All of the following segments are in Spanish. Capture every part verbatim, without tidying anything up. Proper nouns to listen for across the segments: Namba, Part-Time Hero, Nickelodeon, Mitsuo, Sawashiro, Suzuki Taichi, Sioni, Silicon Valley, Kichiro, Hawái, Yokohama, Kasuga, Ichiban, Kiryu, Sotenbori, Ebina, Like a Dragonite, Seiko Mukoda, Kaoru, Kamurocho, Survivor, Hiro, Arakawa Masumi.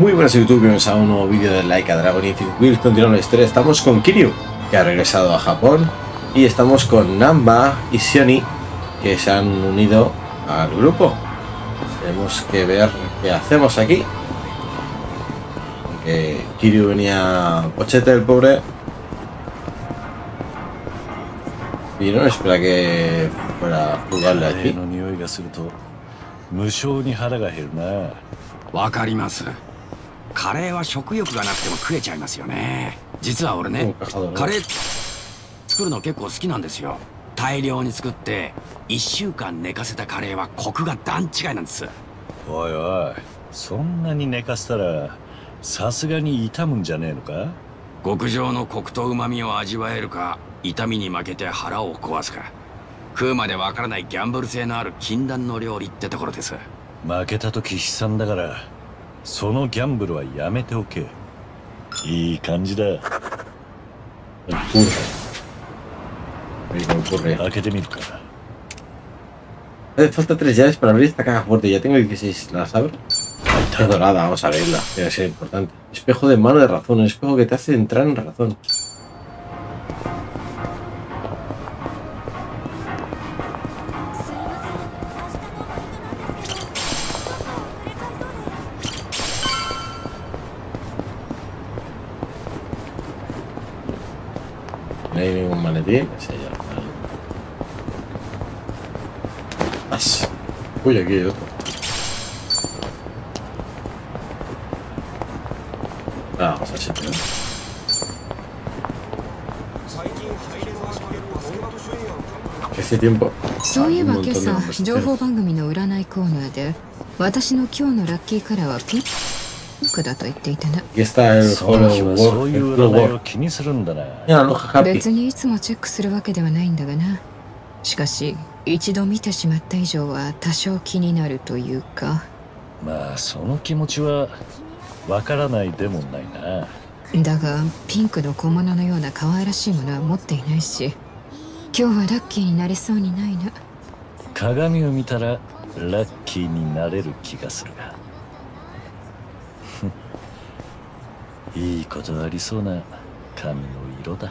Muy buenas YouTube, bienvenidos a un nuevo vídeo de Like a Dragonite. Continuamos la historia, estamos con Kiryu, que ha regresado a Japón, y estamos con Namba y Sioni, que se han unido al grupo. Tenemos que ver qué hacemos aquí. Aunque Kiryu venía pochete, el pobre. Y no espera que fuera a jugarle aquí. わかります。カレーは食欲がなくても食えちゃいますよね。実は俺ね、カレー作るの結構好きなんですよ。大量に作っていっしゅうかん寝かせたカレーはコクが段違いなんです。おいおい、そんなに寝かせたらさすがに痛むんじゃねえのか？極上のコクと旨味を味わえるか、痛みに負けて腹を壊すか、食うまでわからないギャンブル性のある禁断の料理ってところです。 負けた時悲惨だから、そのギャンブルはやめておけ。いい感じだ。開けてみるか。Falta tres llaves para abrir esta caja fuerte. Ya tengo dieciséis, ¿la sabes? Está dorada, vamos a abrirla. Debe ser importante. Espejo de mano de razón, un espejo que te hace entrar en razón. Bien, ese ya lo has. Uy, aquí hay otro. Ah, vamos a ver si tenemos. Que hace tiempo. Soy Eva Kesa, Jojo Bangumi no Uranai Corner de Watashi no Kyou no Lucky Color wa Pink da to itte ita na. Aquí está el Hollow World. Ya, Aloha Happy. 別にいつもチェックするわけではないんだがな。しかし一度見てしまった以上は多少気になるというか。まあその気持ちはわからないでもないな。だがピンクの小物のような可愛らしいものは持っていないし、今日はラッキーになれそうにないな。鏡を見たらラッキーになれる気がするが。いいことありそうな髪の色だ。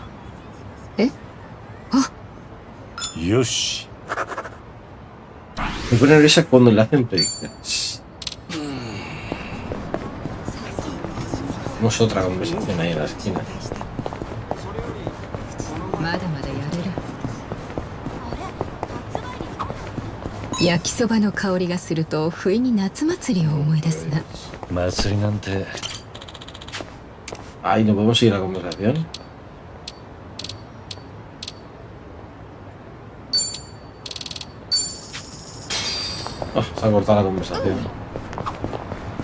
え？あ。よし。Me pone nerviosa cuando le hacen predicciones. Tenemos otra conversación ahí en la esquina. Yakisoba no kaori ga suru to fui ni natsu matsuri o omoi desu na. Matsuri nante. Ahí no podemos seguir la conversación. Oh, se ha cortado la conversación.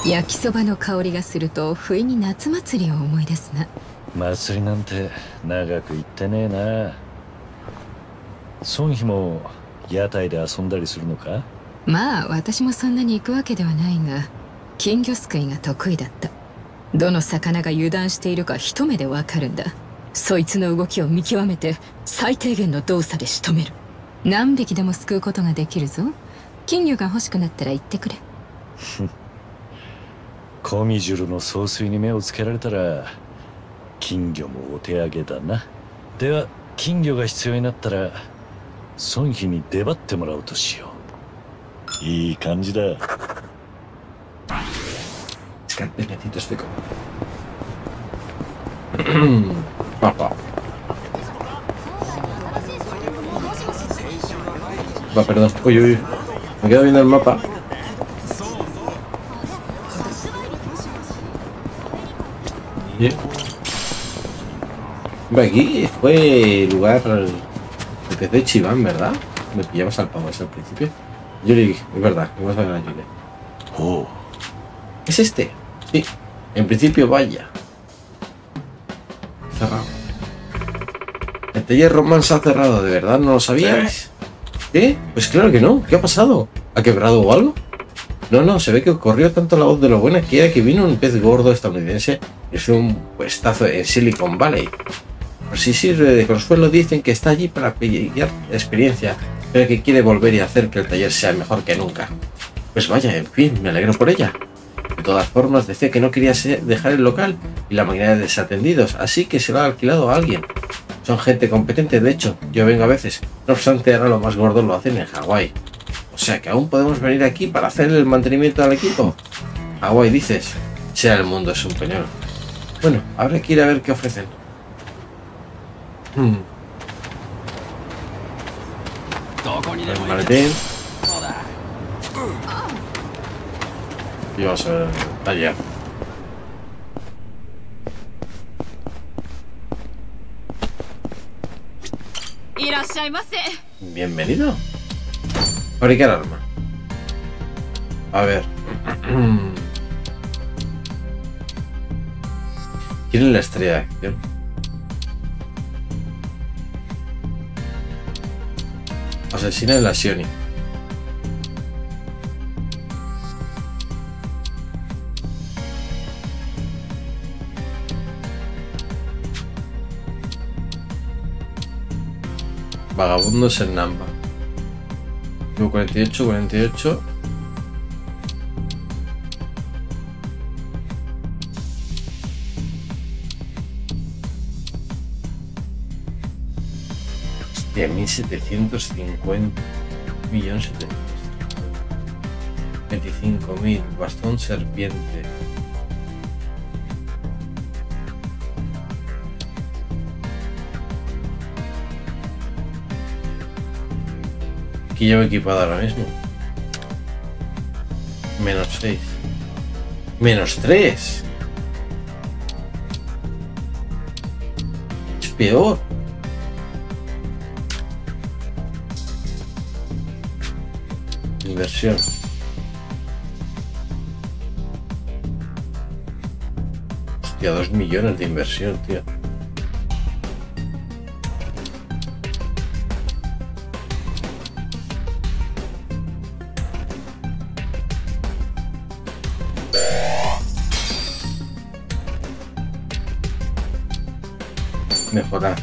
Yakisoba no kaori ga suru to fui ni natsu matsuri o omoi desu na. Matsuri nante nagaku itte nee na. Sonhi mo yatai de asondari suru no ka? Ma, watashi mo sonna ni iku wake de wa nai ga, kingyo sukui ga tokui datta. どの魚が油断しているか一目でわかるんだ。そいつの動きを見極めて最低限の動作で仕留める。何匹でも救うことができるぞ。金魚が欲しくなったら言ってくれ。コミジュルの総帥に目をつけられたら金魚もお手上げだな。では金魚が必要になったら孫妃に出張ってもらうとしよう。いい感じだ。 Es que antes necesito este copo. Papá. Va, perdón. Uy, uy. Me quedo viendo el mapa. ¿Sí? Aquí fue el lugar que empezó Ichiban, ¿verdad? Me pillamos al pavo al principio. Yuri, es verdad. Vamos a ver a Yuri. Oh. ¿Es este? Sí, en principio vaya. Cerrado. El taller Roman se ha cerrado, ¿de verdad no lo sabíais? ¿Qué? Pues claro que no, ¿qué ha pasado? ¿Ha quebrado o algo? No, no, se ve que corrió tanto la voz de lo buena que era que vino un pez gordo estadounidense y hizo un puestazo en Silicon Valley. Por si sirve de consuelo, dicen que está allí para pillar experiencia, pero que quiere volver y hacer que el taller sea mejor que nunca. Pues vaya, en fin, me alegro por ella. todas formas, decía que no quería dejar el local y la mayoría de desatendidos, así que se lo ha alquilado a alguien. Son gente competente, de hecho, yo vengo a veces. No obstante, ahora lo más gordo lo hacen en Hawái. O sea que aún podemos venir aquí para hacer el mantenimiento al equipo. Hawái, dices, sea el mundo es un peñón. Bueno, habrá que ir a ver qué ofrecen. Hmm. El maletín. Y vamos a ver el taller. Bienvenido. Fabricar arma. A ver. ¿Quién es la estrella de acción? Asesina de la Sioni. Vagabundos en Namba. cuarenta y ocho, cuarenta y ocho. Hostia, mil setecientos cincuenta. veinticinco mil. Bastón serpiente. Que llevo equipado ahora mismo. Menos seis. Menos tres. Es peor. Inversión. Hostia, dos millones de inversión, tío. Mejorar.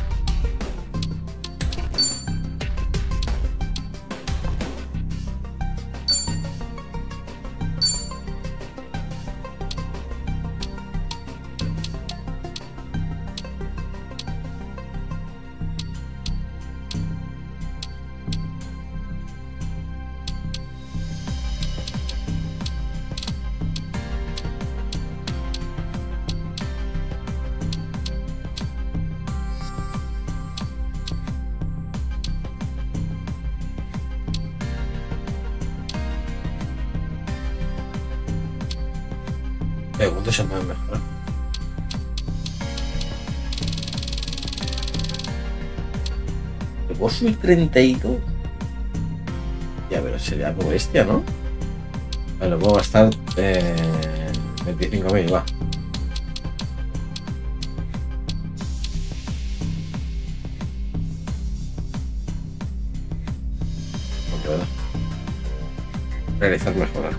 Preguntas se pueden mejorar. Luego soy treinta y dos. Ya, pero sería algo bestia, ¿no? Vale, puedo gastar eh, veinticinco mil, va. Realizar mejorar.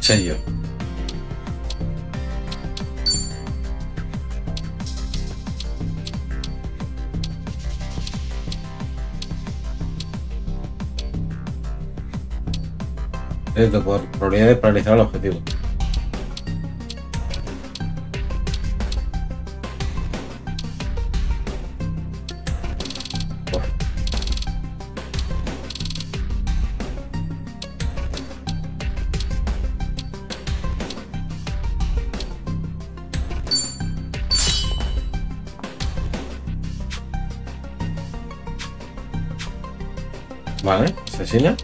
Sello. Esto por probabilidad de paralizar el objetivo. Vale, asesina.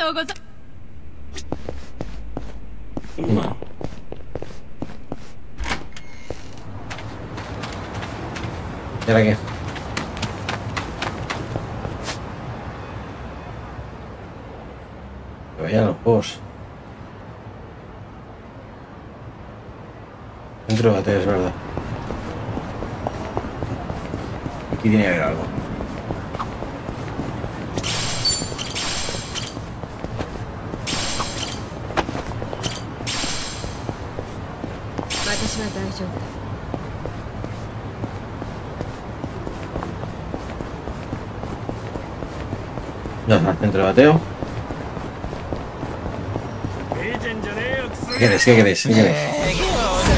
No. ¿Y ahora qué? Que vayan los posts. Dentro de es verdad. Aquí tiene que haber algo. Ya está, centro de bateo. ¿Qué queréis? ¿Qué queréis? ¿Qué queréis?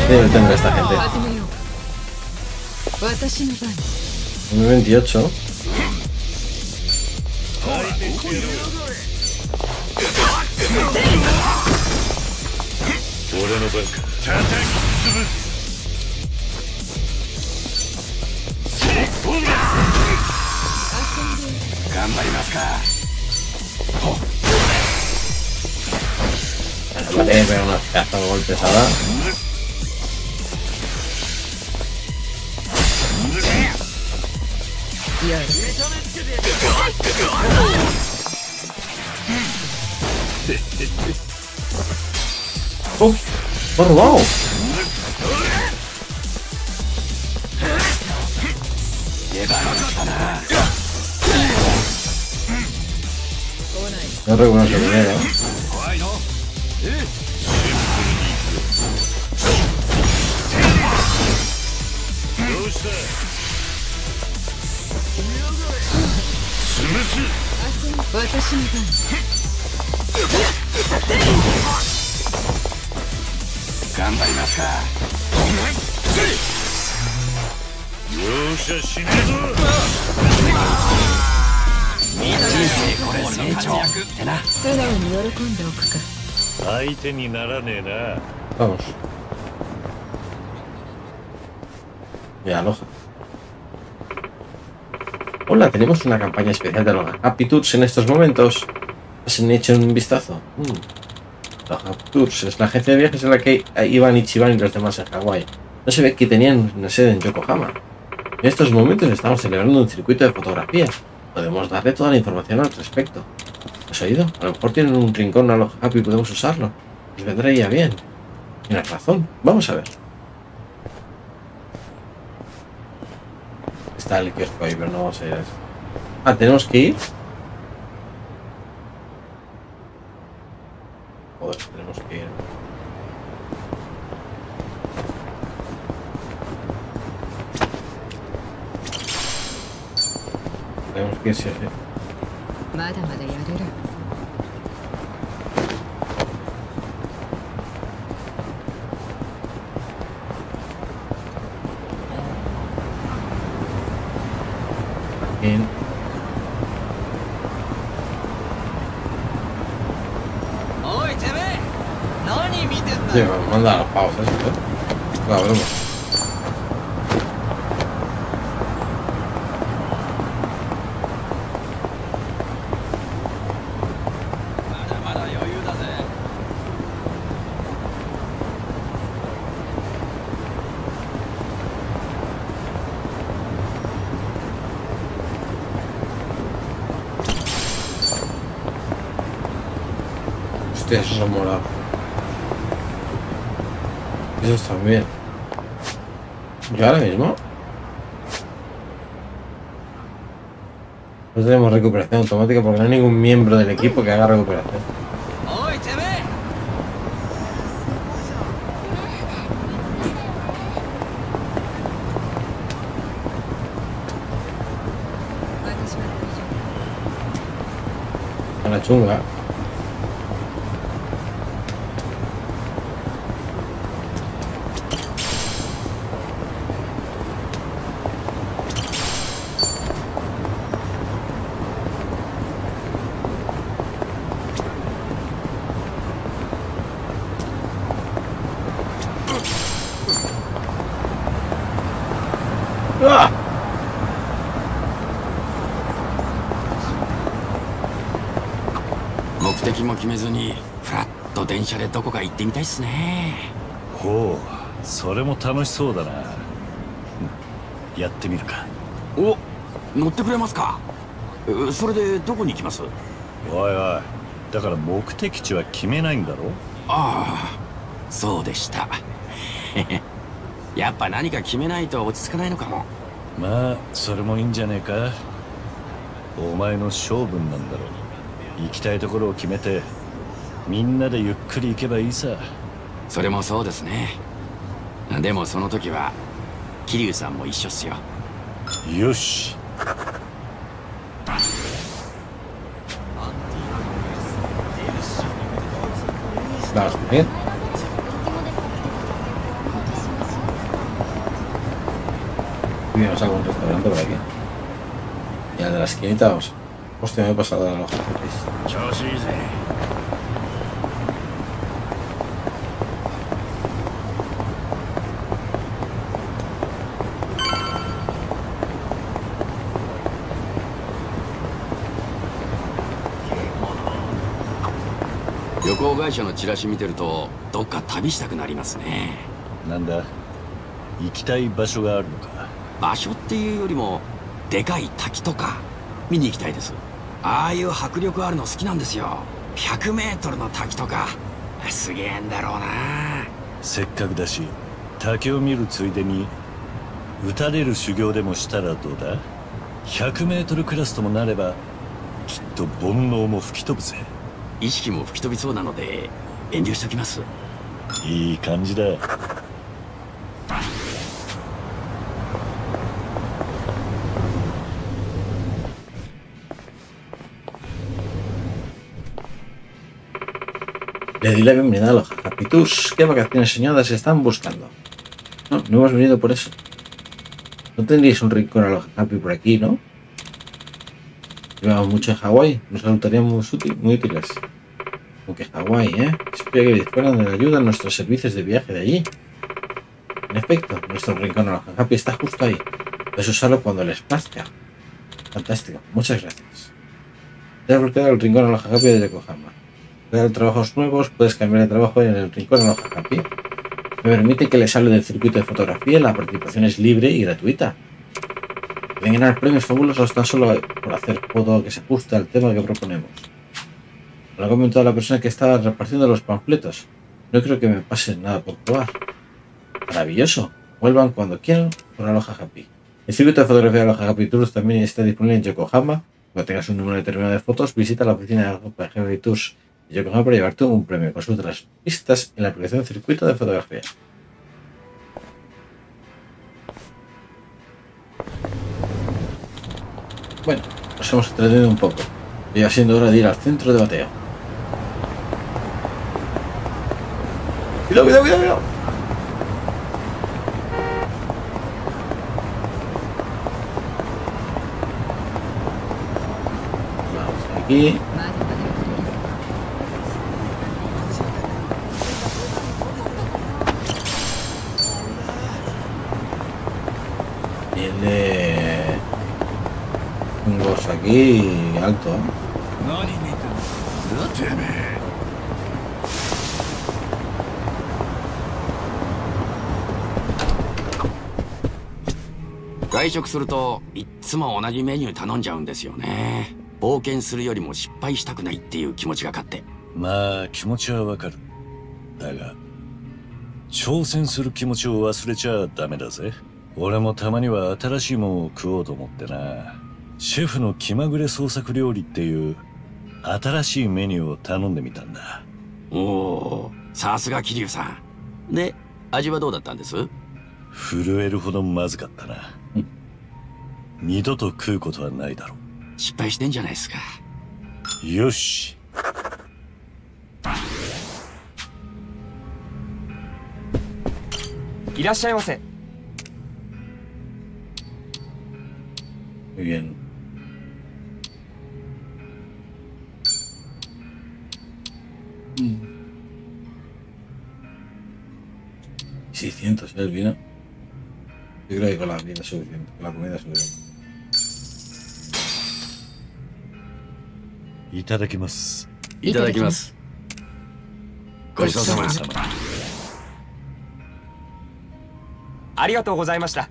¿Qué nivel tendrá esta gente? veintiocho. Vale, pero una pedazo de golpe pesada. ¡Oh! ¡Me ha robado! No reconozco primero. Vamos. Mira, Aloha. Hola, tenemos una campaña especial de Aloha Happy Tours en estos momentos. Se han hecho un vistazo. Mm. Aloha Happy Tours es la agencia de viajes en la que iban Ichiban y los demás en Hawái. No se ve que tenían una sede en Yokohama. En estos momentos estamos celebrando un circuito de fotografía. Podemos darle toda la información al respecto. ¿Has oído? A lo mejor tienen un rincón a Aloha Happy y podemos usarlo. Nos vendrá ya bien. Tienes razón. Vamos a ver. Está el kiosco ahí, pero no vamos a ir a eso. Ah, tenemos que ir. Joder, tenemos que ir. Tenemos que ir, sí, sí. Bien. Sí, me manda las pausas, ¿eh? La broma. Esos son morados. Esos también. Yo ahora mismo. No tenemos recuperación automática porque no hay ningún miembro del equipo que haga recuperación. A la chunga. 先も決めずにフラッと電車でどこか行ってみたいっすね。ほう、それも楽しそうだな。やってみるか。お、乗ってくれますか。それでどこに行きます？おいおい、だから目的地は決めないんだろ。ああ、そうでしたやっぱ何か決めないと落ち着かないのかも。まあそれもいいんじゃねえか。お前の性分なんだろう。行きたいところを決めてみんなでゆっくり行けばいいさ。それもそうですね。でもその時は桐生さんも一緒っすよ。よしなるほどね。Bien, vamos a un restaurante por aquí. Y al de la esquinita vamos. Hostia, me he pasado de la hoja. Yokohama no chirashi miteru to, dokka tabi shitaku narimasu ne. Nanda, ikitai basho ga aru no ka? 場所っていうよりもでかい滝とか見に行きたいです。ああいう迫力あるの好きなんですよ。ひゃくメートルの滝とかすげえんだろうな。せっかくだし滝を見るついでに打たれる修行でもしたらどうだ。ひゃくメートルクラスともなればきっと煩悩も吹き飛ぶぜ。意識も吹き飛びそうなので遠慮しときます。いい感じだLe doy la bienvenida a Aloha Happy Tours. ¿Qué vacaciones soñadas están buscando? No, no hemos venido por eso. No tendríais un rincón Aloha Happy por aquí, ¿no? Llevamos mucho en Hawái, nos resultarían muy, muy útiles. Aunque Hawái, ¿eh? Espero que dispongan de la ayuda en nuestros servicios de viaje de allí. En efecto, nuestro rincón Aloha Happy está justo ahí. Puedes usarlo cuando les plazca. Fantástico, muchas gracias. Te has bloqueado el rincón Aloha Happy de Yokohama. Dar trabajos nuevos, puedes cambiar de trabajo en el rincón de Aloha Happy. Me permite que les hable del circuito de fotografía, la participación es libre y gratuita. Pueden ganar premios fabulosos tan solo por hacer foto que se ajuste al tema que proponemos. Me lo ha comentado la persona que estaba repartiendo los panfletos. No creo que me pase nada por probar. Maravilloso. Vuelvan cuando quieran con Aloha Happy. El circuito de fotografía de Aloha Happy Tours también está disponible en Yokohama. Cuando tengas un número determinado de fotos, visita la oficina de Aloha Happy Tours. Yo cojo para llevarte un premio. Consulta las pistas en la aplicación Circuito de Fotografía. Bueno, nos hemos entretenido un poco. Lleva siendo hora de ir al centro de bateo. ¡Cuidado, cuidado, cuidado! cuidado! Vamos aquí. Aquí, alto. Gaishokuするといつも同じメニュー頼んじゃうんですよね。冒険するよりも失敗したくないっていう気持ちが勝って。まあ気持ちはわかる。だが挑戦する気持ちを忘れちゃダメだぜ。俺もたまには新しいものを食おうと思ってな。シェフの気まぐれ創作料理っていう新しいメニューを頼んでみたんだ。おお、さすが桐生さん。で、味はどうだったんです？震えるほどまずかったな。二度と食うことはないだろう。失敗してんじゃないですか。よし。いらっしゃいませ。Bien.seiscientos, ¿eh? El vino. Yo creo que con la vida es suficiente, con la comida es suficiente. Itadakimasu. いただきます。ごちそうさま。ありがとうございました。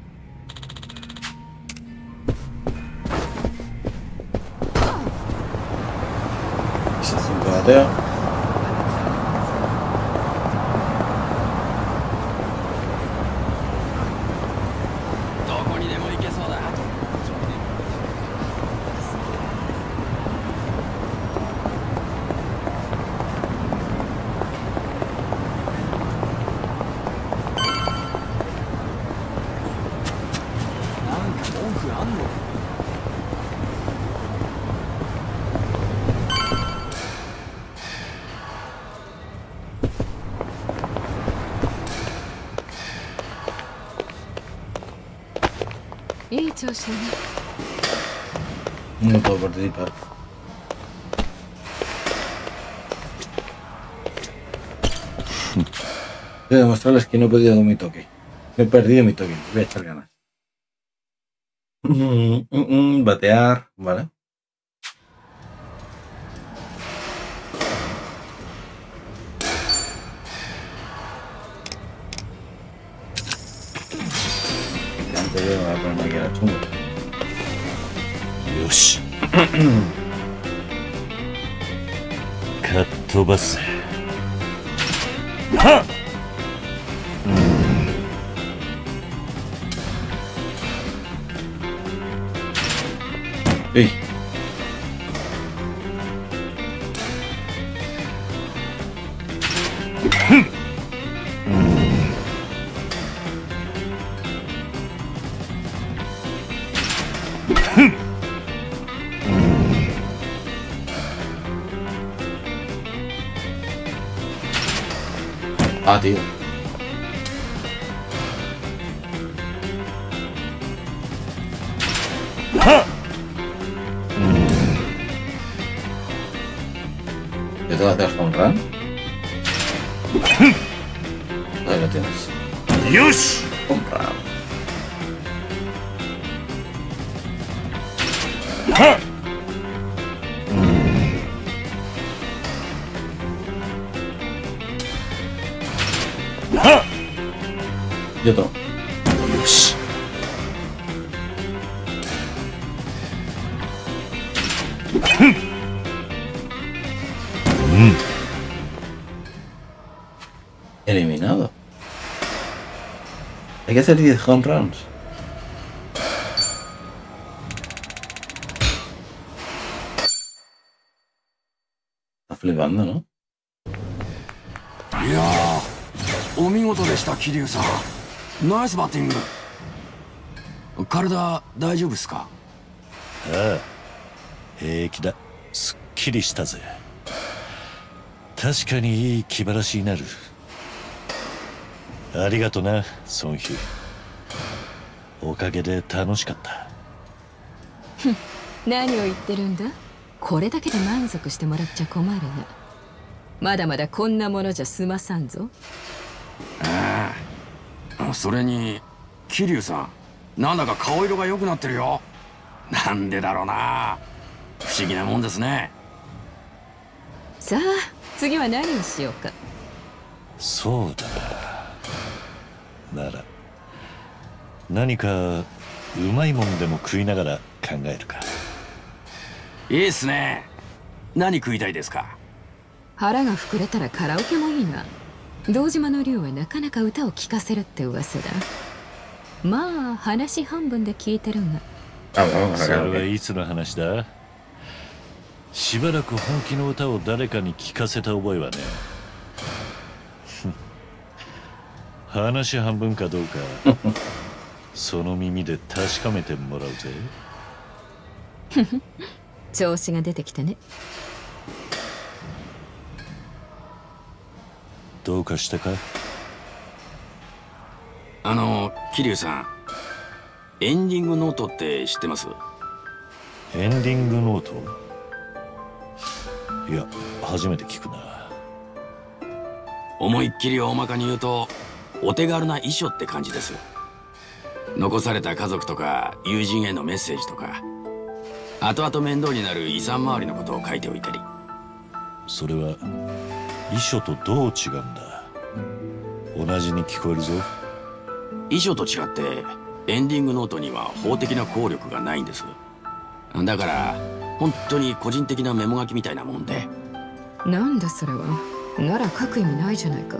No puedo participar. Voy a demostrarles que no he podido con mi toque. Me he perdido mi toque. Voy a echar ganas. Mm, mm, mm, batear, vale. Katobas. ¡Ja! ¡Ey! Ah, tío. ¿Te puedo hacer home run? Ahí lo tienes. ¡Yush! Home run. Y otro. Dios. Mm. Eliminado. Hay que hacer diez home runs. Está flipando, ¿no? ¡Ya! ¡Omígoto de esta, Kiryu-san! ナイスバッティング。体大丈夫ですか？ああ、平気だ。すっきりしたぜ。確かにいい気晴らしになる。ありがとな、孫飛。おかげで楽しかった。何を言ってるんだ。これだけで満足してもらっちゃ困るな。まだまだこんなものじゃ済まさんぞ。ああ。 それに桐生さん、なんだか顔色が良くなってるよ。なんでだろうな。不思議なもんですね。さあ、次は何をしようか。そうだな。なら何かうまいもんでも食いながら考えるか。いいっすね。何食いたいですか。腹が膨れたらカラオケもいいな。 堂島の竜はなかなか歌を聴かせるって噂だ。まあ話半分で聞いてるが。それはいつの話だ。しばらく本気の歌を誰かに聴かせた覚えはね。話半分かどうかその耳で確かめてもらうぜ。調子が出てきたね。 どうかしたか。あの桐生さん、エンディングノートって知ってます？エンディングノート？いや、初めて聞くな。思いっきり大まかに言うと、お手軽な遺書って感じです。残された家族とか友人へのメッセージとか、後々面倒になる遺産周りのことを書いておいたり。それは遺書とどう違うんだ。同じに聞こえるぞ。遺書と違ってエンディングノートには法的な効力がないんです。だから本当に個人的なメモ書きみたいなもんで。なんだそれは。なら書く意味ないじゃないか。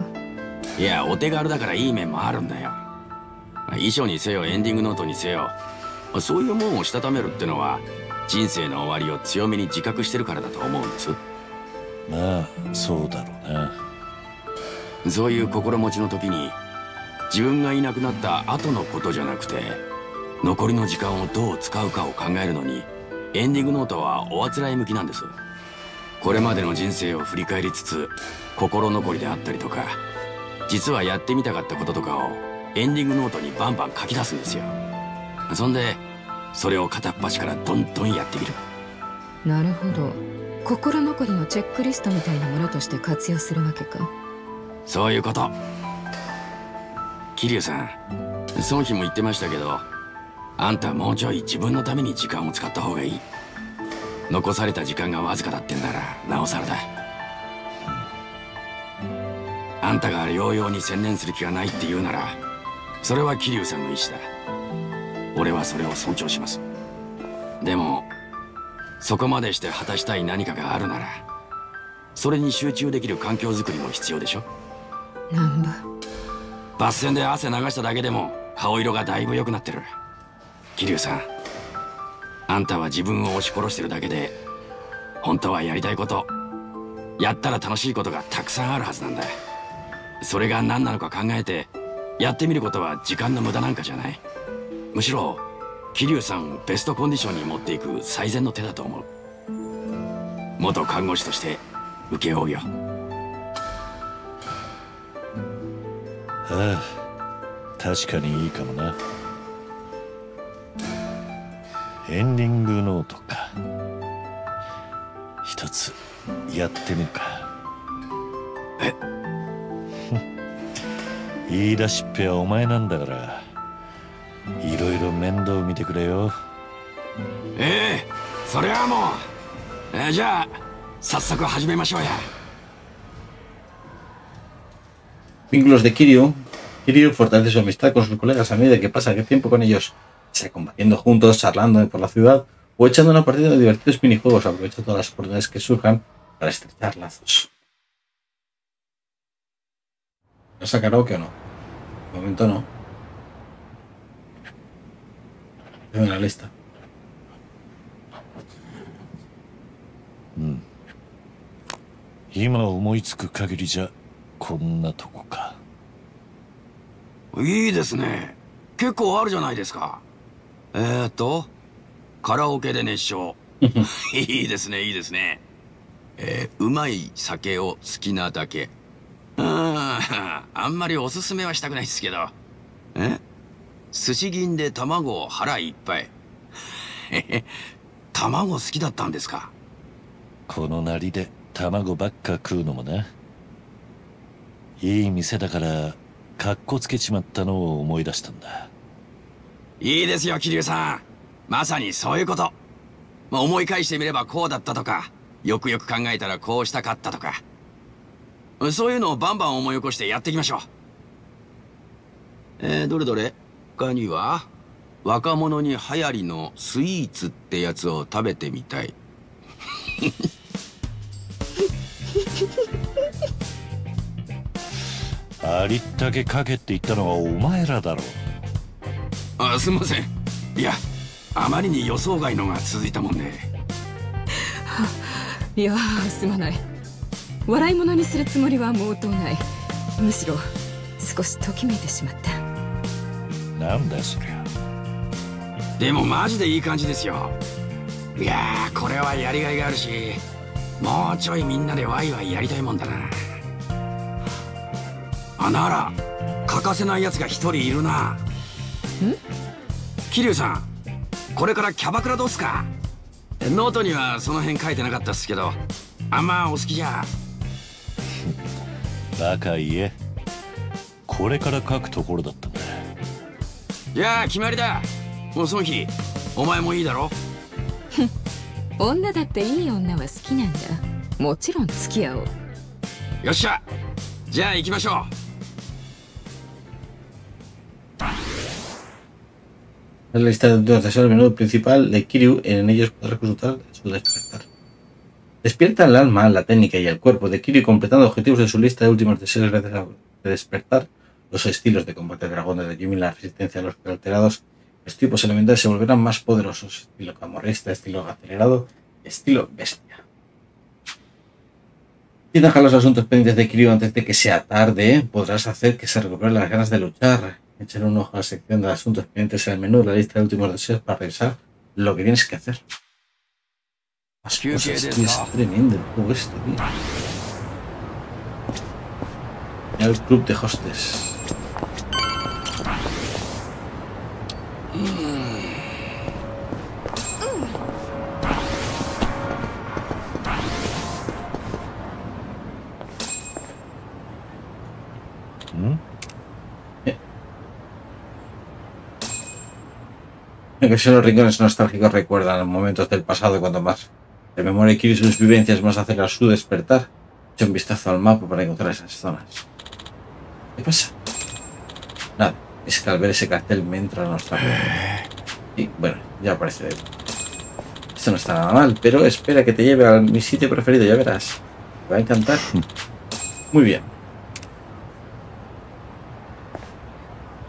いや、お手軽だからいい面もあるんだよ。遺書にせよエンディングノートにせよ、そういうもんをしたためるってのは人生の終わりを強めに自覚してるからだと思うんです。まあそうだろうな。そういう心持ちの時に自分がいなくなった後のことじゃなくて残りの時間をどう使うかを考えるのにエンディングノートはおあつらえ向きなんです。これまでの人生を振り返りつつ心残りであったりとか実はやってみたかったこととかをエンディングノートにバンバン書き出すんですよ。そんでそれを片っ端からどんどんやってみる。なるほど、心残りのチェックリストみたいなものとして活用するわけか。そういうこと。桐生さん、その日も言ってましたけど、あんたもうちょい自分のために時間を使った方がいい。残された時間がわずかだってんならなおさらだ。あんたが療養に専念する気がないって言うならそれは桐生さんの意思だ。俺はそれを尊重します。でもそこまでして果たしたい何かがあるならそれに集中できる環境づくりも必要でしょ。なんばバス停で汗流しただけでも顔色がだいぶ良くなってる。桐生さん、あんたは自分を押し殺してるだけで本当はやりたいことやったら楽しいことがたくさんあるはずなんだ。それが何なのか考えてやってみることは時間の無駄なんかじゃない。むしろ桐生さんをベストコンディションに持っていく最善の手だと思う。元看護師として請け負うよ。ああ、確かにいいかもな。エンディングノートか。一つやってみるか。え言い出しっぺはお前なんだからいろいろ面倒見てくれよ。ええ、それはもう、えー、じゃあ早速始めましょうや。Vínculos de Kiryu. Kiryu fortalece su amistad con sus colegas a medida que pasa el tiempo con ellos, sea combatiendo juntos, charlando por la ciudad o echando una partida de divertidos minijuegos. Aprovecha todas las oportunidades que surjan para estrechar lazos. ¿No saca karaoke o no? De momento no. En la lista. Mm. Hima omoitsuku kagiri ja konna toko ka. Ii desu ne. Kekkou aru janai desu ka. Eh to, karaoke de nessho. Ii desu ne, ii desu ne. Eh, umai sake o tsukina dake. Ah, anmari osusume wa shitaku nai desu kedo. Eh?寿司銀で卵を腹いっぱい。卵好きだったんですか。このなりで卵ばっか食うのもな。いい店だからカッコつけちまったのを思い出したんだ。いいですよ桐生さん、まさにそういうこと、まあ、思い返してみればこうだったとか、よくよく考えたらこうしたかったとか、そういうのをバンバン思い起こしてやっていきましょう。えー、どれどれ、他には若者に流行りのスイーツってやつを食べてみたい。ありったけかけって言ったのはお前らだろう。あ、すみません。いや、あまりに予想外のが続いたもんね。いや、すまない。笑い物にするつもりは毛頭ない。むしろ少しときめいてしまった。なんだそりゃ。でもマジでいい感じですよ。いやー、これはやりがいがあるし、もうちょいみんなでワイワイやりたいもんだな。あ、なら欠かせないやつが一人いるな。ん？桐生さん、これからキャバクラどうすか。ノートにはその辺書いてなかったっすけど、あんまお好きじゃ。バカ言え。これから書くところだったんだ。じゃあ決まりだ。もうその日お前もいいだろ。女だっていい女は好きなんだ。もちろん付き合おう。よっしゃ。じゃあ行きましょう。 La lista de los deseos del menú principal de Kiryu, en ellos podrás consultar su despertar. Despierta el alma, la técnica y el cuerpo de Kiryu completando objetivos de su lista de últimos deseos gracias a despertar los estilos de combate de dragones de Jimmy, la resistencia a los alterados. Los tipos elementales se volverán más poderosos, estilo camorrista, estilo acelerado, estilo bestia. Si dejas los asuntos pendientes de Kiryu antes de que sea tarde, podrás hacer que se recuperen las ganas de luchar. Echar un ojo a la sección de asuntos pendientes en el menú, la lista de últimos deseos para revisar lo que tienes que hacer. Las cosas, tío, es tremendo el juego este, tío. El club de hostes. Que son los rincones nostálgicos recuerdan los momentos del pasado y cuanto más de memoria Kiryu sus vivencias más acerca a su despertar. Echa un vistazo al mapa para encontrar esas zonas. ¿Qué pasa? Nada, es que al ver ese cartel me entra la nostalgia. Y bueno, ya aparece. Esto no está nada mal, pero espera que te lleve a mi sitio preferido, ya verás. Te va a encantar. Muy bien.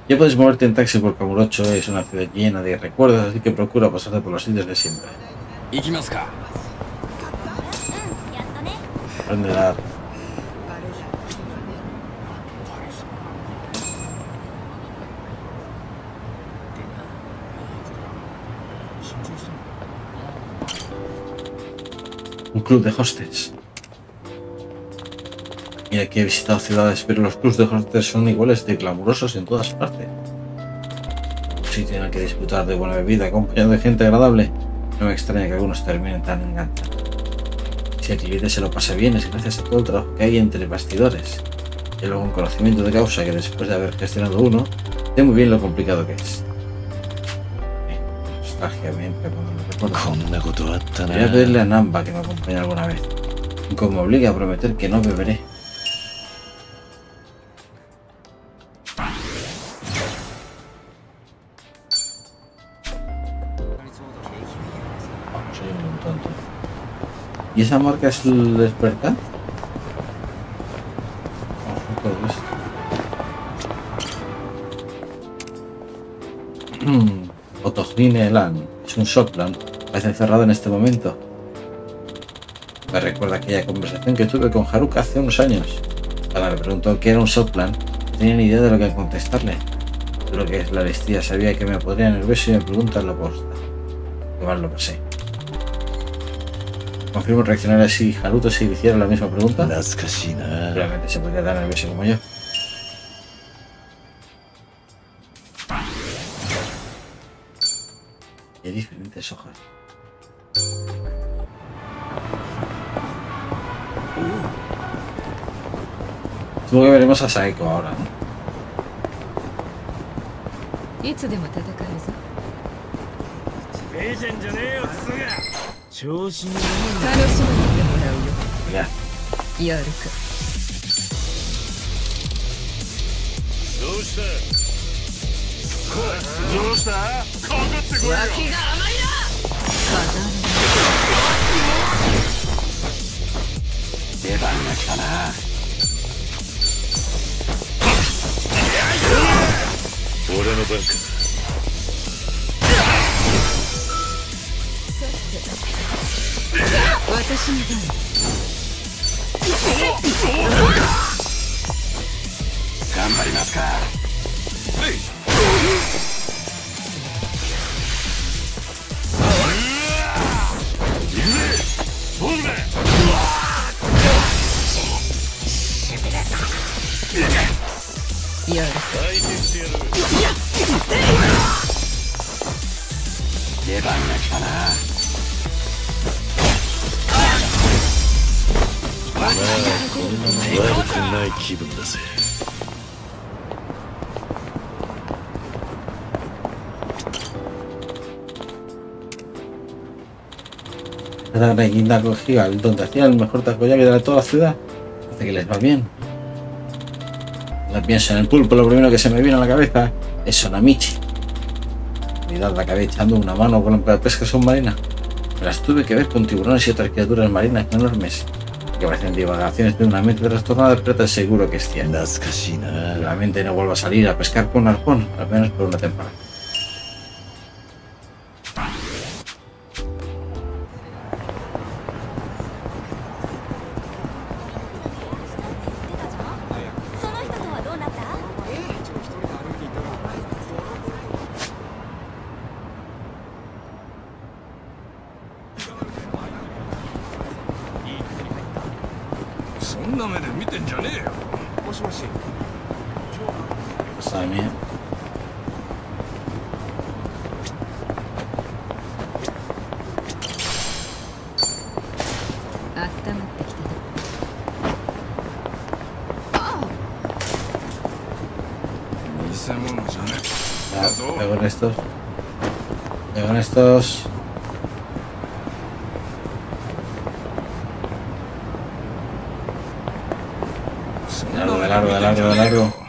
Ya puedes moverte en taxi por Kamurocho, es una ciudad llena de recuerdos, así que procura pasarte por los sitios de siempre. Aprende a dar. Un club de hostes. Mira que he visitado ciudades, pero los clubs de hostels son iguales de glamurosos en todas partes. Sí, tienen que disfrutar de buena bebida, acompañado de gente agradable. No me extraña que algunos terminen tan enganchados. Si el cliente se lo pasa bien es gracias a todo el trabajo que hay entre bastidores. Y luego un conocimiento de causa que después de haber gestionado uno, sé muy bien lo complicado que es. Nostalgia, bien, pero no recuerdo. Voy a pedirle a Namba que me acompañe alguna vez. Como obliga a prometer que no beberé. ¿Y esa marca es el despertar? Vamos a todo esto. Otogine Elan. Es un Shopland. Parece cerrado en este momento. Me recuerda aquella conversación que tuve con Haruka hace unos años. Cuando me preguntó qué era un Shopland, no tenía ni idea de lo que contestarle. Pero que es la listía, sabía que me podría nervioso y me preguntan lo posta. Que mal lo pasé. Confirmo reaccionar si Haruto si le hiciera la misma pregunta. Realmente se podría dar nervioso como yo. Y hay diferentes hojas. Supongo que veremos a Seiko ahora, ¿no? Mira. La Reguinda cogía donde hacían el mejor takoyaki de toda la ciudad. Parece que les va bien. Cuando pienso en el pulpo, lo primero que se me viene a la cabeza es Sonamichi. Mirad, la acabé echando una mano con la pesca submarina. Me las tuve que ver con tiburones y otras criaturas marinas enormes que parecen divagaciones de una mente trastornada, pero te aseguro que es cierto. Seguramente no vuelvo a salir a pescar con un arpón, al menos por una temporada. Estos largo, de largo, de largo, de largo.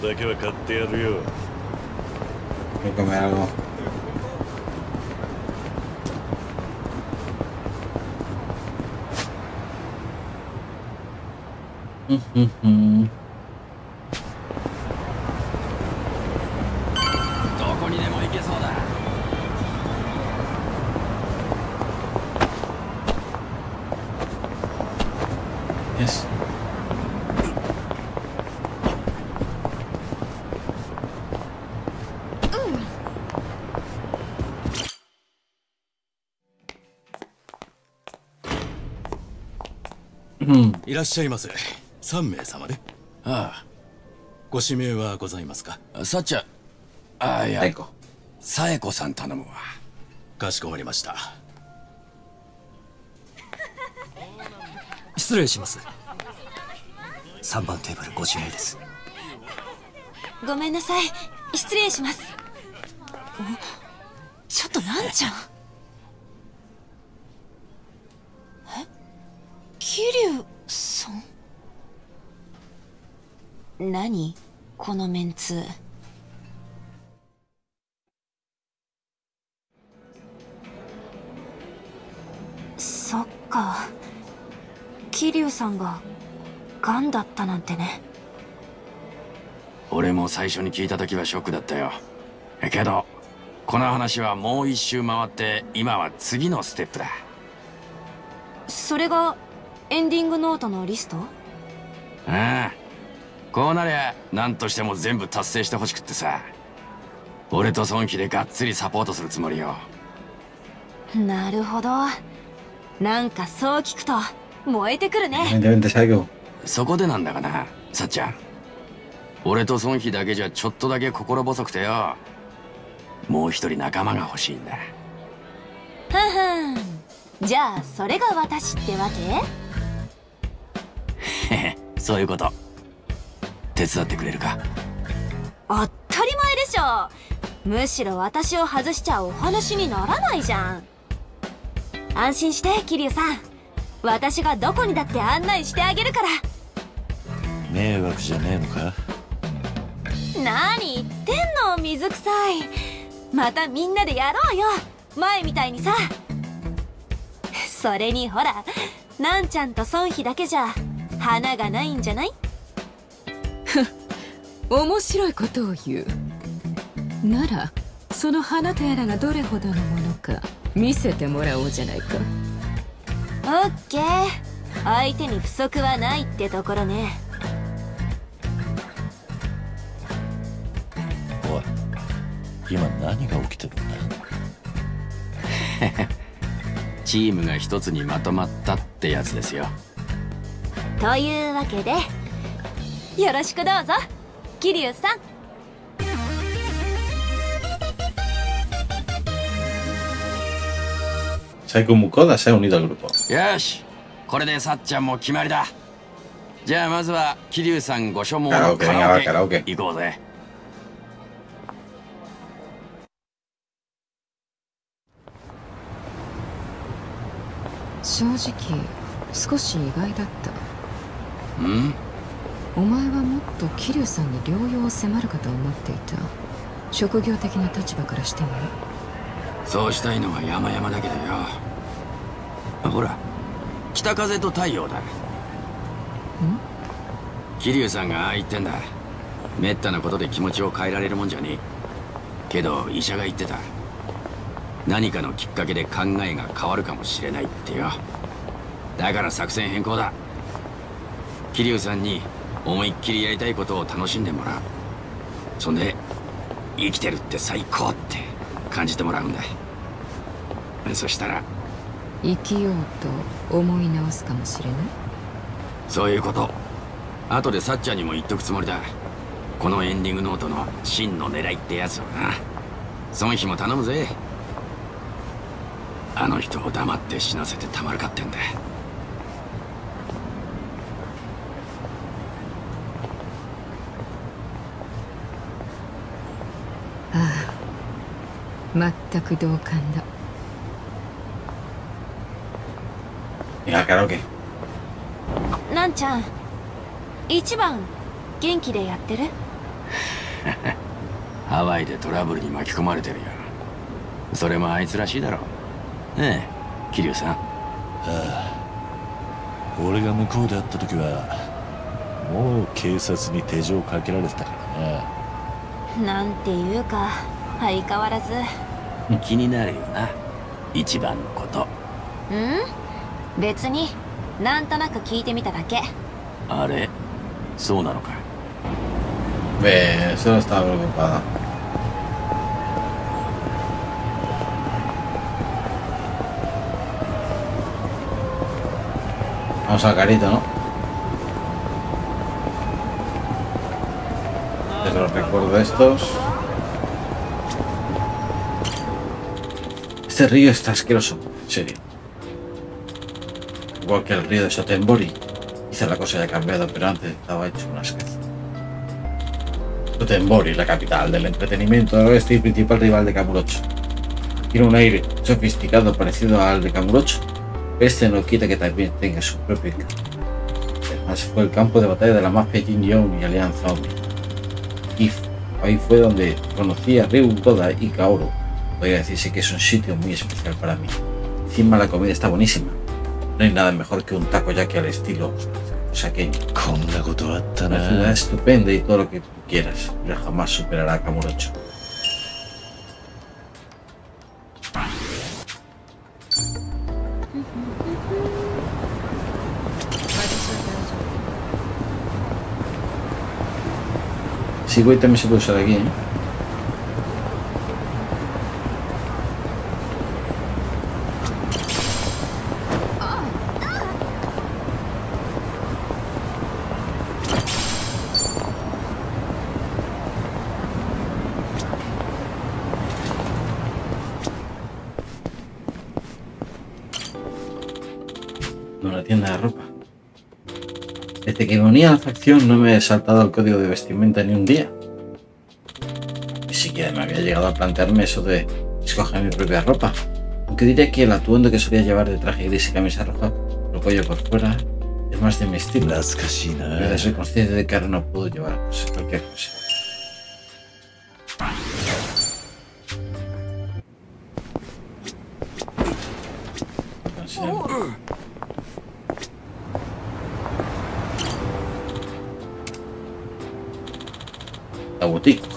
Tengo que comer algo. Kiryuさん。何このメンツ。そっか。桐生さんがガンだったなんてね。俺も最初に聞いた時はショックだったよ。けどこの話はもう一周回って今は次のステップだ。それがエンディングノートのリスト？ああ、こうなりゃ何としても全部達成してほしくってさ、俺と孫輝でがっつりサポートするつもりよ。なるほど、なんかそう聞くと燃えてくるね。そこでなんだかな、さっちゃん、俺と孫輝だけじゃちょっとだけ心細くてよ、もう一人仲間が欲しいんだ。ははん、じゃあそれが私ってわけ？へへ、そういうこと。手伝ってくれるか？当たり前でしょ、むしろ私を外しちゃお話にならないじゃん。安心して桐生さん、私がどこにだって案内してあげるから。迷惑じゃねえのか？何言ってんの、水臭い。またみんなでやろうよ、前みたいにさ。それにほら、なんちゃんと孫輝だけじゃ花がないんじゃない？面白いことを言うなら、その花とやらがどれほどのものか見せてもらおうじゃないか。オッケー、相手に不足はないってところね。おい、今何が起きてるんだ？チームが一つにまとまったってやつですよ。というわけでよろしくどうぞ桐生さん。Seiko Mukoda se ha unido al grupo. Yosh, con esto Sat-chan es definitivo. Ya, primero, Kiryu-san, su show. Karaoke, venga, karaoke. Vamos. Sinceramente, un poco extraño. ¿Hm? お前はもっと桐生さんに療養を迫るかと思っていた。職業的な立場からしてもね。そうしたいのは山々だけどよ。ほら、北風と太陽だ。ん？桐生さんがああ言ってんだ。滅多なことで気持ちを変えられるもんじゃねえ。けど医者が言ってた。何かのきっかけで考えが変わるかもしれないってよ。だから作戦変更だ。桐生さんに思いっきりやりたいことを楽しんでもらう。そんで生きてるって最高って感じてもらうんだ。そしたら生きようと思い直すかもしれない。そういうこと。後でさっちゃんにも言っとくつもりだ。このエンディングノートの真の狙いってやつをな。孫輝も頼むぜ。あの人を黙って死なせてたまるかってんだ。全く同感だ。いや、カラオケ。なんちゃん、一番元気でやってる？ハワイでトラブルに巻き込まれてるよ。それもあいつらしいだろう。ねえ、桐生さん。ああ、俺が向こうで会った時はもう警察に手錠かけられてたからな。なんていうか相変わらず。気になるよな、一番のこと。うん、別に、なんとなく聞いてみただけ。あれ、そうなのか。ええ、それはしたぶんか。あ、さかりだの。で、los recuerdos estos。Este río está asqueroso, en serio. Igual que el río de Sotenbori. Quizá la cosa haya cambiado, pero antes estaba hecho una asquez. Sotenbori, la capital del entretenimiento del oeste y principal rival de Kamurocho. Tiene un aire sofisticado parecido al de Kamurocho, pero este no quita que también tenga su propio campo. Además, fue el campo de batalla de la mafia Jin Young y Alianza Omi. Y ahí fue donde conocí a Ryu Koda y Kaoru. Podría decirse que es un sitio muy especial para mí. Encima la comida está buenísima. No hay nada mejor que un takoyaki al estilo osaqueño. La ciudad es estupenda y todo lo que tú quieras, pero jamás superará a Kamurocho. Segway también se puede usar aquí, ¿eh? Que ponía la facción no me he saltado el código de vestimenta ni un día. Ni siquiera me había llegado a plantearme eso de escoger mi propia ropa. Aunque diría que el atuendo que solía llevar de traje gris y camisa roja, el cuello por fuera, es más de mi estilo. Pero soy consciente de que ahora no puedo llevar pues, cualquier cosa.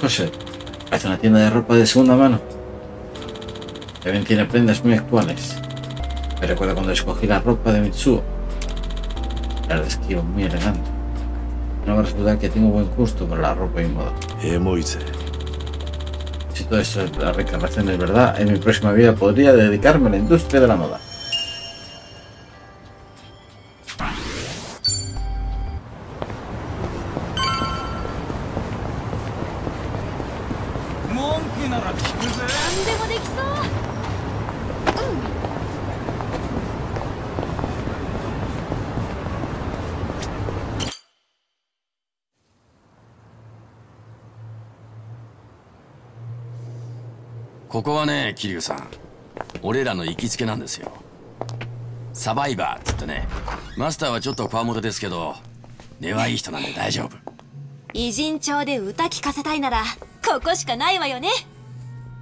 José, hace una tienda de ropa de segunda mano. También tiene prendas muy actuales. Me recuerdo cuando escogí la ropa de Mitsuo. La verdad es que iba muy elegante. No va a resultar que tengo buen gusto por la ropa y moda. Si todo esto es la reclamación es verdad, en mi próxima vida podría dedicarme a la industria de la moda. Kiryu-san,俺らの行きつけなんですよ。サバイバーって言ってね、マスターはちょっとこわもてですけど、根はいい人なんで大丈夫。偉人町で歌聞かせたいなら、ここしかないわよね。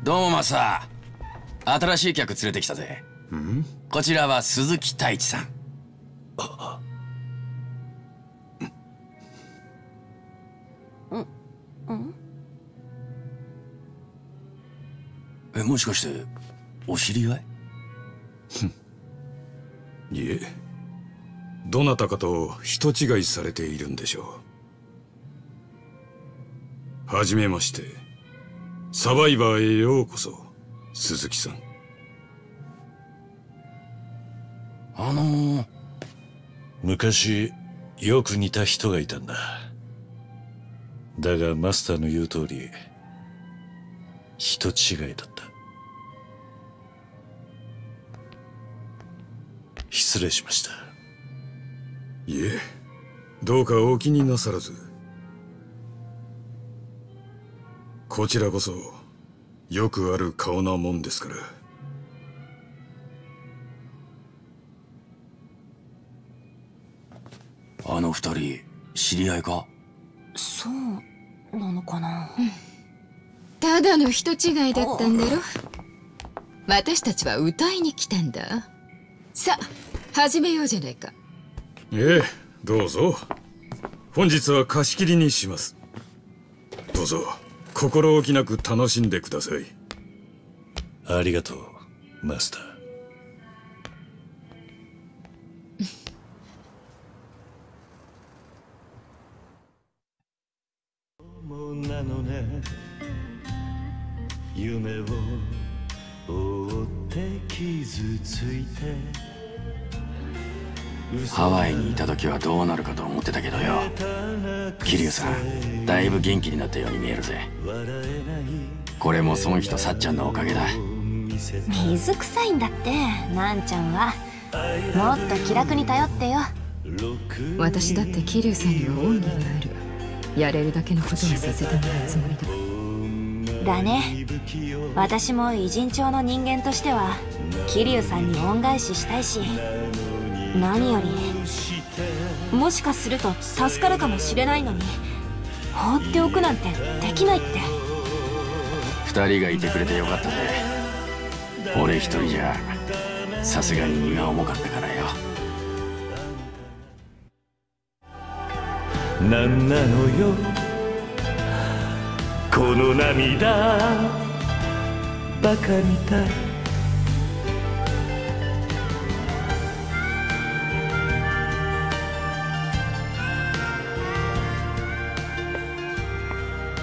どうもマスター、新しい客連れてきたぜ。ん？こちらは鈴木太一さん。ああ。ん？うん？え、もしかしてお知り合い？いえ、どなたかと人違いされているんでしょう。はじめまして、サバイバーへようこそ、鈴木さん。あのー、昔よく似た人がいたんだ。だがマスターの言う通り人違いだった。失礼しました。いえ、どうかお気になさらず。こちらこそよくある顔なもんですから。あの二人知り合いか？そうなのかな。ただの人違いだったんだろ。私たちは歌いに来たんだ。さあ、始めようじゃないか。ええ、どうぞ。本日は貸し切りにします。どうぞ、心置きなく楽しんでください。ありがとう、マスター。なのね。夢を追って傷ついてハワイにいた時はどうなるかと思ってたけどよ、桐生さんだいぶ元気になったように見えるぜ。これもその人さっちゃんのおかげだ。水臭いんだってなんちゃんは。もっと気楽に頼ってよ。私だって桐生さんには恩義がある。やれるだけのことはさせてもらうつもりだ。だね。私も偉人町の人間としては桐生さんに恩返ししたいし、何よりもしかすると助かるかもしれないのに放っておくなんてできないって。ふたりがいてくれてよかったね。俺一人じゃさすがに荷が重かったからよ。なんなのよこの涙、バカみたい。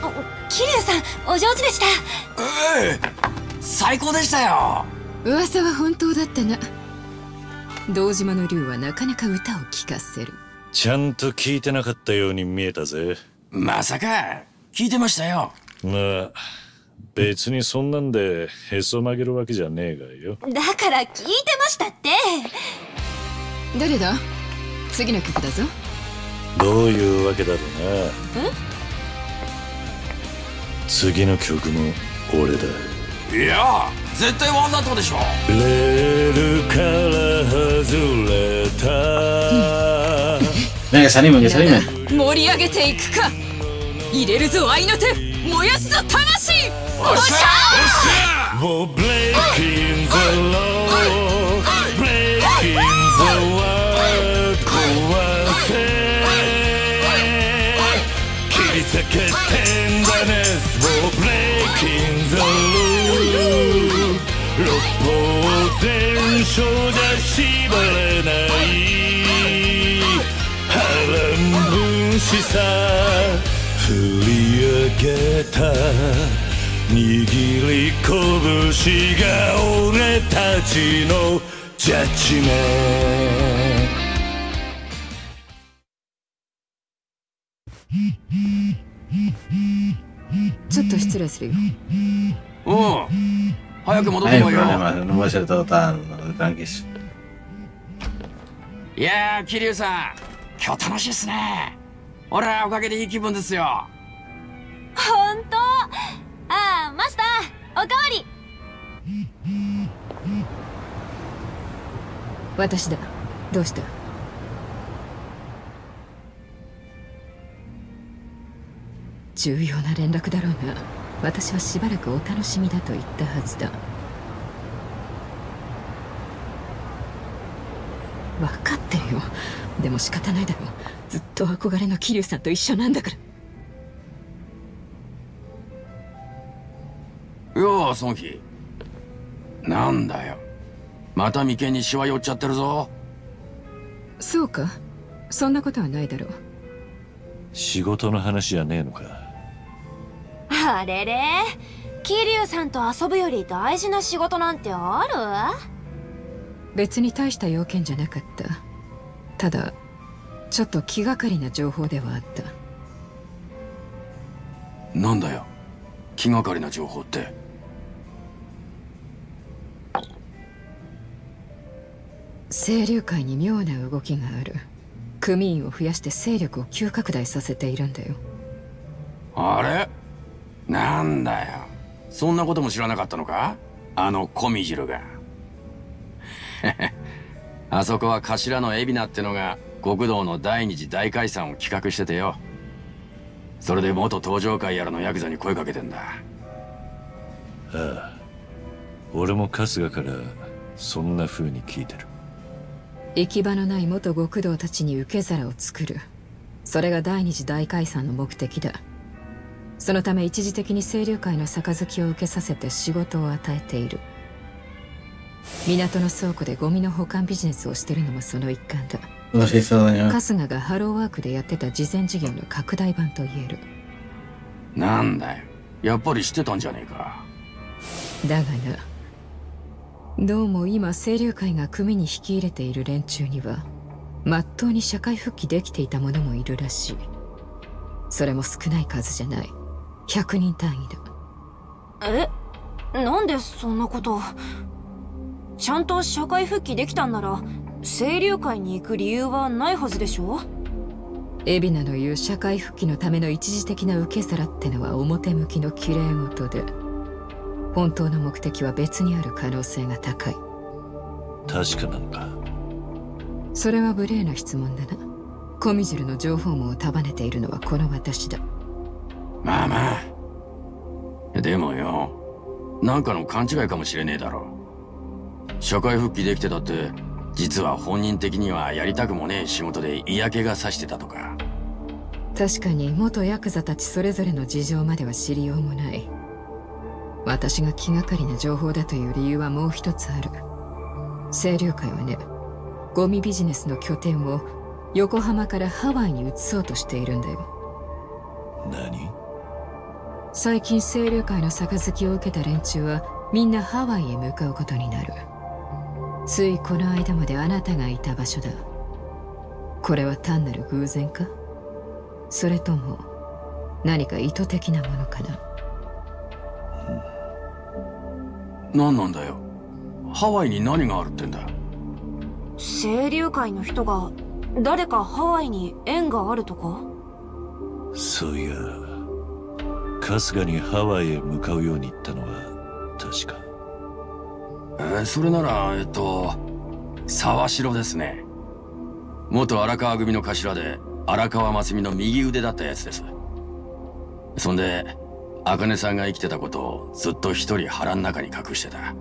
あ Kiryu-san, o jōji de shita. Eh, saikou de shita yo. Uwasa wa hontou datta na. Doujima no Ryu wa nakanaka uta o kikaseru. Chanto kiite nakatta you ni mieta ze. Masaka, kiite mashita yo. Ma, betsu ni sonnan de heso mageru wake ja nee ga yo. Dakara kiite mashita tte. Dare da? Tsugi no kyoku da zo. どういうわけだろうな。次の曲も俺だ。いや、絶対ワンダートでしょ。レールから外れた。なんかサニムがサニム。盛り上げていくか。入れるぞ愛の手、燃やすぞ魂。おっしゃ。We're breaking the law, breaking the world, 壊せ。 It's a good tenderness, we're breaking the loop. Look for them, show that she will not. Haram bunshisa, furiageta, nigiri kobushi ga ore tachi no judgment. Oh, hay que motor. No hay problema, no voy a ser todo tan tranquis. Ya, Kiryu-san, qué tanoshi es, ¿no? Ora, okage de ii kibun desu yo. Honto? Ah, master, okawari. Watashi da. Doushita? Juyou na renraku darou na. 私はしばらくお楽しみだと言ったはずだ。分かってるよ。でも仕方ないだろう。ずっと憧れの桐生さんと一緒なんだから。よう、ソンヒ。なんだよ。また眉間にシワ寄っちゃってるぞ。そうか。そんなことはないだろう。仕事の話じゃねえのか。 あれれ、桐生さんと遊ぶより大事な仕事なんてある？別に大した要件じゃなかった。ただちょっと気がかりな情報ではあった。なんだよ気がかりな情報って。清流会に妙な動きがある。組員を増やして勢力を急拡大させているんだよ。あれ？ なんだよ。そんなことも知らなかったのか？あのコミジルが。あそこは頭のエビナってのが極道の第二次大解散を企画しててよ。それで元登場会やらのヤクザに声かけてんだ。ああ。俺も春日からそんな風に聞いてる。行き場のない元極道たちに受け皿を作る。それが第二次大解散の目的だ。 そのため一時的に清流会の杯を受けさせて仕事を与えている。港の倉庫でゴミの保管ビジネスをしてるのもその一環だ。春日がハローワークでやってた慈善事業の拡大版と言える。なんだよ、やっぱり知ってたんじゃねえか。だがな、どうも今清流会が組に引き入れている連中にはまっとうに社会復帰できていた者もいるらしい。それも少ない数じゃない。 ひゃくにん単位だ。え、なんでそんなことを。ちゃんと社会復帰できたんなら清流会に行く理由はないはずでしょ。海老名の言う社会復帰のための一時的な受け皿ってのは表向きのきれい事で、本当の目的は別にある可能性が高い。確かなのか。それは無礼な質問だな。コミジルの情報網を束ねているのはこの私だ。 まあまあ。でもよ、なんかの勘違いかもしれねえだろ。社会復帰できてたって、実は本人的にはやりたくもねえ仕事で嫌気がさしてたとか。確かに元ヤクザたちそれぞれの事情までは知りようもない。私が気がかりな情報だという理由はもう一つある。清流会はね、ゴミビジネスの拠点を横浜からハワイに移そうとしているんだよ。何？最近清流会の杯を受けた連中はみんなハワイへ向かうことになる。ついこの間まであなたがいた場所だ。これは単なる偶然か？それとも何か意図的なものかな？何なんだよ。ハワイに何があるってんだ。清流会の人が誰かハワイに縁があるとか？そういや、春日にハワイへ向かうように言ったのは確か。えー、それならえっと沢城ですね。元荒川組の頭で荒川真澄の右腕だったやつです。そんで茜さんが生きてたことをずっと一人腹ん中に隠してた。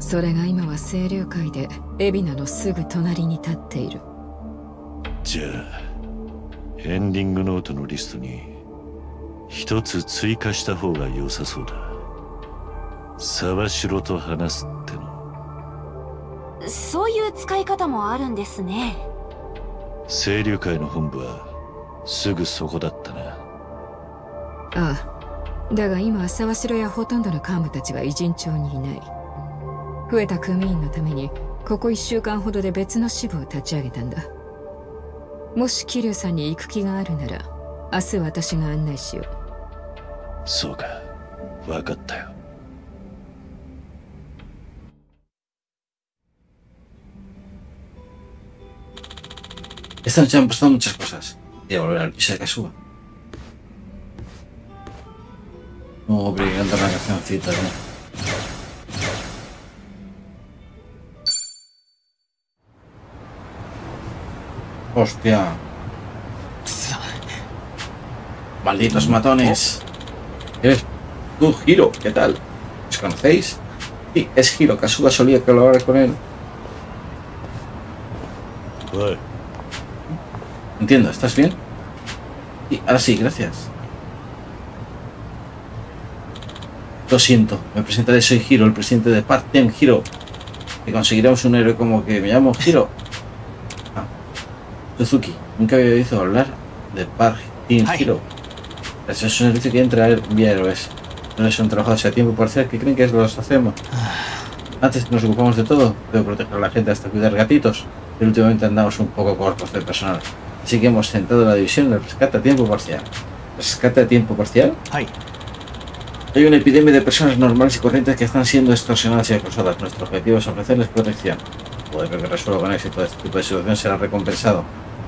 それが今は清流会で海老名のすぐ隣に立っている。じゃあエンディングノートのリストに一つ追加した方が良さそうだ。沢城と話すっての。そういう使い方もあるんですね。清流会の本部はすぐそこだったな。ああ、だが今沢城やほとんどの幹部たちは異人町にいない。増えた組員のためにここいっしゅうかんほどで別の支部を立ち上げたんだ。もし桐生さんに行く気があるなら明日私が案内しよう。そうか、分かったよ。Esta noche han pasado muchas cosas. Debo volver al piso de Kasuga. No, brillante la cancioncita, ¿no? Hostia. Malditos matones. Eres tú, Hiro, ¿qué tal? ¿Os conocéis? Sí, es Hiro. Kasuga solía colaborar con él. Joder. Entiendo, ¿estás bien? Sí, ahora sí, gracias. Lo siento, me presentaré, soy Hiro, el presidente de Part-Time Hero. Que conseguiremos un héroe como que me llamo Hiro. Suzuki, nunca había oído hablar de Part-Time Hero. Es un servicio que entra vía héroes. No son trabajados a tiempo parcial, que creen que es lo que hacemos. Antes nos ocupamos de todo, de proteger a la gente hasta cuidar gatitos, pero últimamente andamos un poco cortos de personal. Así que hemos centrado la división en el rescate a tiempo parcial. ¿Rescate a tiempo parcial? Hay una epidemia de personas normales y corrientes que están siendo extorsionadas y acosadas. Nuestro objetivo es ofrecerles protección. Poder que resuelva con éxito este tipo de situación será recompensado.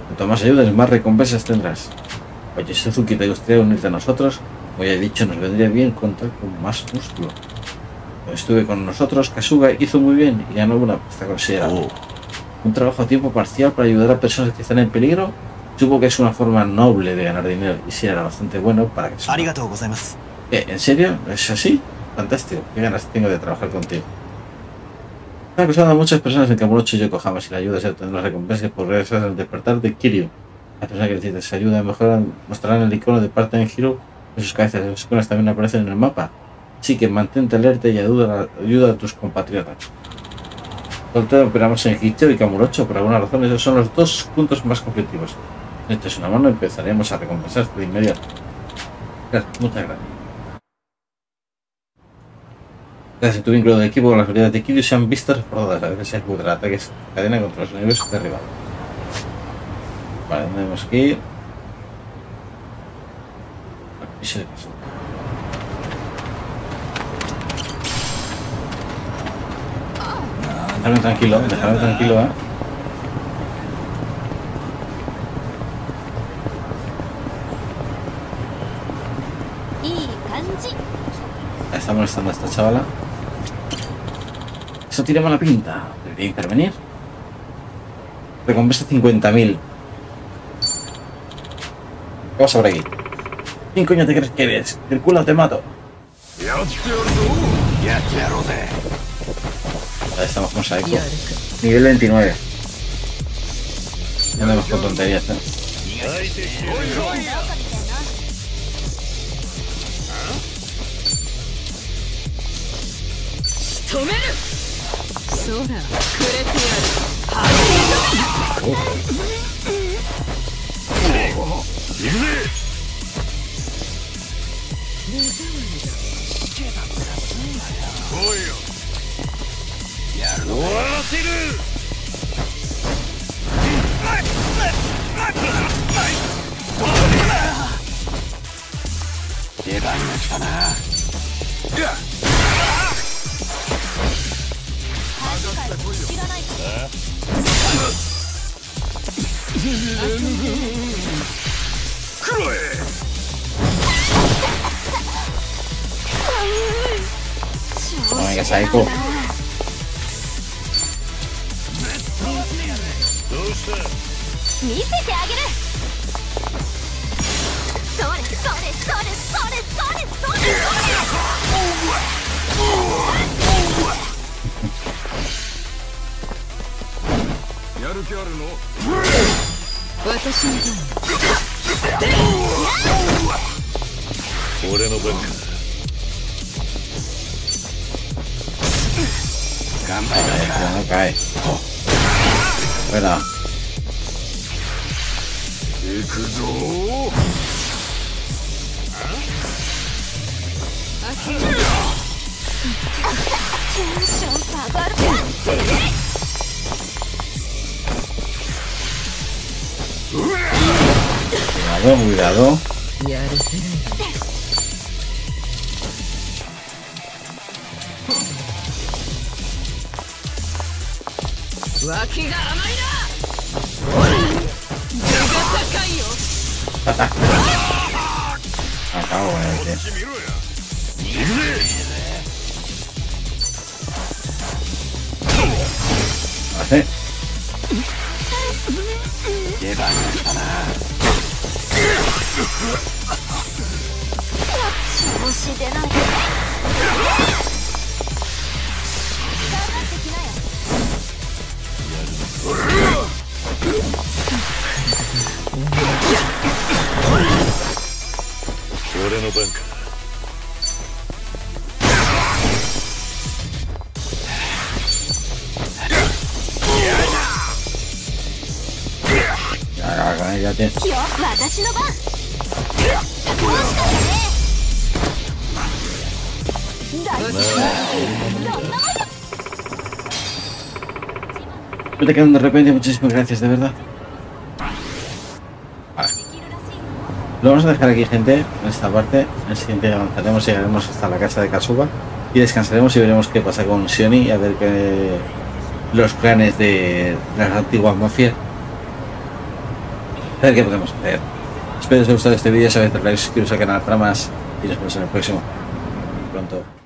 Cuanto más ayudas, más recompensas tendrás. Oye, Suzuki, ¿te gustaría unirte a nosotros? Como ya he dicho, nos vendría bien contar con más músculo. Cuando estuve con nosotros, Kasuga hizo muy bien y ganó una apuesta considerable. Oh. Un trabajo a tiempo parcial para ayudar a personas que están en peligro. Supongo que es una forma noble de ganar dinero y sí era bastante bueno para Kasuga. ¿Eh, ¿En serio? ¿Es así? Fantástico. ¿Qué ganas tengo de trabajar contigo? Han acusado a muchas personas en Kamurocho y Yokohama. Si la ayuda se obtendrá recompensas por regresar al despertar de Kiryu. Las personas que necesitan esa ayuda mejoran, mostrarán el icono de Part-Time Hero en sus cabezas. Las iconos también aparecen en el mapa. Así que mantente alerta y ayuda, ayuda a tus compatriotas. Soltero operamos en Kichiro y Kamurocho. Por alguna razón esos son los dos puntos más conflictivos. Si esto es una mano, empezaremos a recompensarte de inmediato. Gracias, muchas gracias. Gracias a tu vínculo de equipo con las habilidades de Kiryu se han visto reforzadas. A veces se ejecutará ataques en cadena contra los enemigos de rival. Vale, ¿dónde tenemos que ir? Al piso de Kasuga. Déjame tranquilo, déjame tranquilo, eh. Ya está molestando a esta chavala. Eso tiene mala pinta. Debería intervenir. Recompensa cincuenta mil. Vamos a por aquí. ¿Quién coño te crees que eres? El culo te mato. Ahí estamos con Seiko. Nivel veintinueve. Ya andamos con tonterías, ¿eh? Seiko. Cuidado, acabo de hacer. Ya, ya, ya. Me te quedan de repente, muchísimas gracias, de verdad. Vale. Lo vamos a dejar aquí, gente, en esta parte. En el siguiente avanzaremos, llegaremos hasta la casa de Kasuga y descansaremos y veremos qué pasa con Sioni y a ver qué los planes de las antiguas mafias. A ver qué podemos hacer. Espero que os haya gustado este vídeo, sabéis darle like, suscribiros al canal para más y nos vemos en el próximo. Pronto.